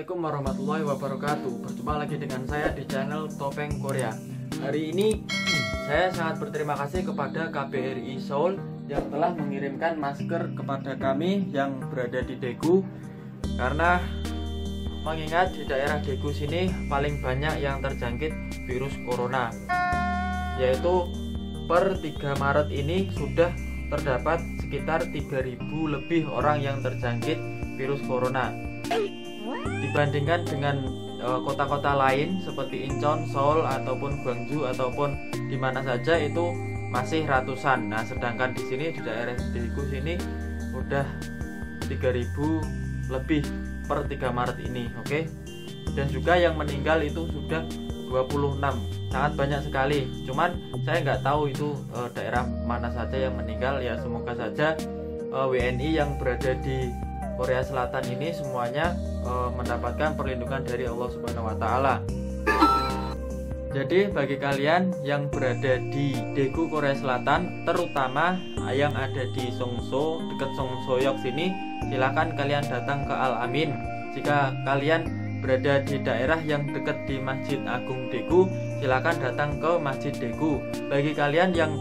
Assalamualaikum warahmatullahi wabarakatuh. Berjumpa lagi dengan saya di channel Topeng Korea. Hari ini saya sangat berterima kasih kepada KBRI Seoul yang telah mengirimkan masker kepada kami yang berada di Daegu, karena mengingat di daerah Daegu sini paling banyak yang terjangkit virus corona, yaitu per 3 Maret ini sudah terdapat sekitar 3.000 lebih orang yang terjangkit virus corona. Dibandingkan dengan kota-kota lain seperti Incheon, Seoul, ataupun Gwangju, ataupun di mana saja itu masih ratusan. Nah, sedangkan di sini di daerah Daegu sini udah 3.000 lebih per 3 Maret ini, oke? Dan juga yang meninggal itu sudah 26, sangat banyak sekali. Cuman saya nggak tahu itu daerah mana saja yang meninggal. Ya semoga saja WNI yang berada di Korea Selatan ini semuanya mendapatkan perlindungan dari Allah Subhanahu wa Ta'ala. Jadi bagi kalian yang berada di Daegu Korea Selatan, terutama yang ada di Songso, dekat Songsoyok sini, silahkan kalian datang ke Al-Amin. Jika kalian berada di daerah yang dekat di Masjid Agung Daegu, silahkan datang ke Masjid Daegu. Bagi kalian yang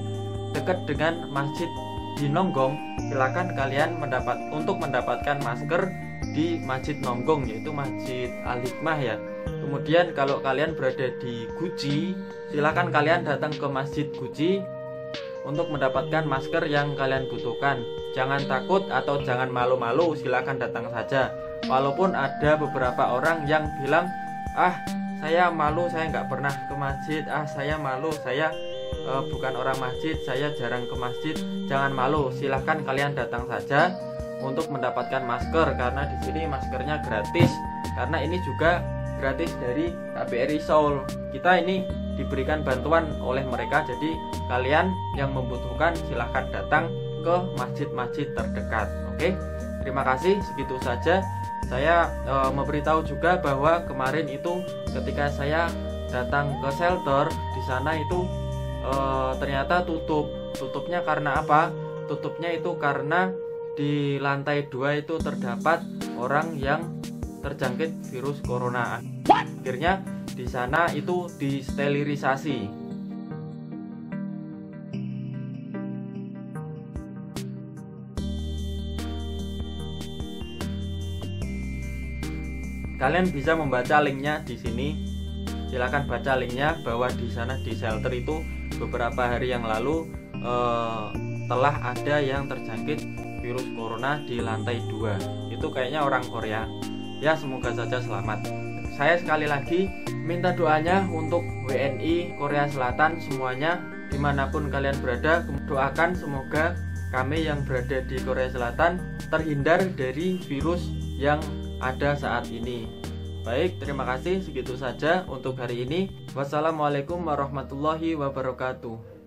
dekat dengan Masjid di Nonggong, silakan kalian mendapatkan masker di Masjid Nonggong, yaitu Masjid Al Hikmah ya. Kemudian kalau kalian berada di Guci, silakan kalian datang ke Masjid Guci untuk mendapatkan masker yang kalian butuhkan. Jangan takut atau jangan malu-malu, silakan datang saja. Walaupun ada beberapa orang yang bilang, "Ah, saya malu, saya nggak pernah ke masjid. Ah, saya malu, saya bukan orang masjid, saya jarang ke masjid." Jangan malu, silahkan kalian datang saja untuk mendapatkan masker, karena di sini maskernya gratis, karena ini juga gratis dari KBRI Seoul. Kita ini diberikan bantuan oleh mereka, jadi kalian yang membutuhkan silahkan datang ke masjid-masjid terdekat. Oke, terima kasih, segitu saja. Saya memberitahu juga bahwa kemarin itu ketika saya datang ke shelter di sana itu ternyata tutupnya karena apa? Tutupnya itu karena di lantai 2 itu terdapat orang yang terjangkit virus corona. Akhirnya di sana itu disterilisasi. Kalian bisa membaca linknya di sini. Silahkan baca linknya bahwa di sana di shelter itu beberapa hari yang lalu telah ada yang terjangkit virus corona di lantai 2. Itu kayaknya orang Korea. Ya semoga saja selamat. Saya sekali lagi minta doanya untuk WNI Korea Selatan semuanya, dimanapun kalian berada. Doakan semoga kami yang berada di Korea Selatan terhindar dari virus yang ada saat ini. Baik, terima kasih, segitu saja untuk hari ini. Wassalamualaikum warahmatullahi wabarakatuh.